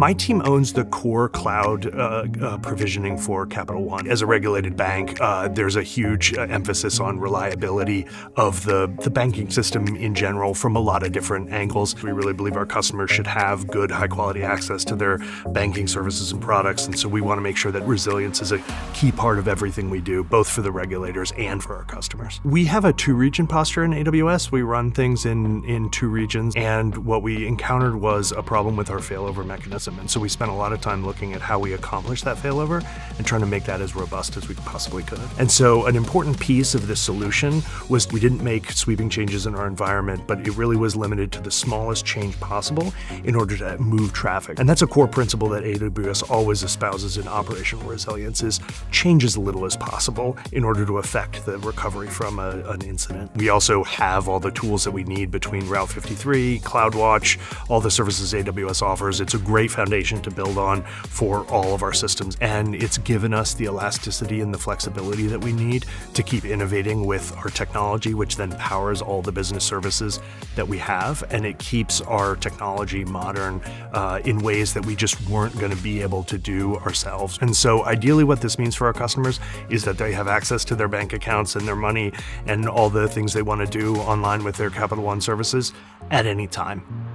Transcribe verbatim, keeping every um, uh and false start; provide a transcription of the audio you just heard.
My team owns the core cloud uh, uh, provisioning for Capital One. As a regulated bank, uh, there's a huge uh, emphasis on reliability of the, the banking system in general from a lot of different angles. We really believe our customers should have good, high-quality access to their banking services and products, and so we want to make sure that resilience is a key part of everything we do, both for the regulators and for our customers. We have a two-region posture in A W S. We run things in, in two regions, and what we encountered was a problem with our failover mechanism. And so we spent a lot of time looking at how we accomplish that failover and trying to make that as robust as we possibly could. And so an important piece of this solution was we didn't make sweeping changes in our environment, but it really was limited to the smallest change possible in order to move traffic. And that's a core principle that A W S always espouses in operational resilience, is change as little as possible in order to affect the recovery from a, an incident. We also have all the tools that we need between Route fifty-three, CloudWatch, all the services A W S offers. It's a great foundation to build on for all of our systems, and it's given us the elasticity and the flexibility that we need to keep innovating with our technology, which then powers all the business services that we have, and it keeps our technology modern uh, in ways that we just weren't going to be able to do ourselves. And so ideally what this means for our customers is that they have access to their bank accounts and their money and all the things they want to do online with their Capital One services at any time.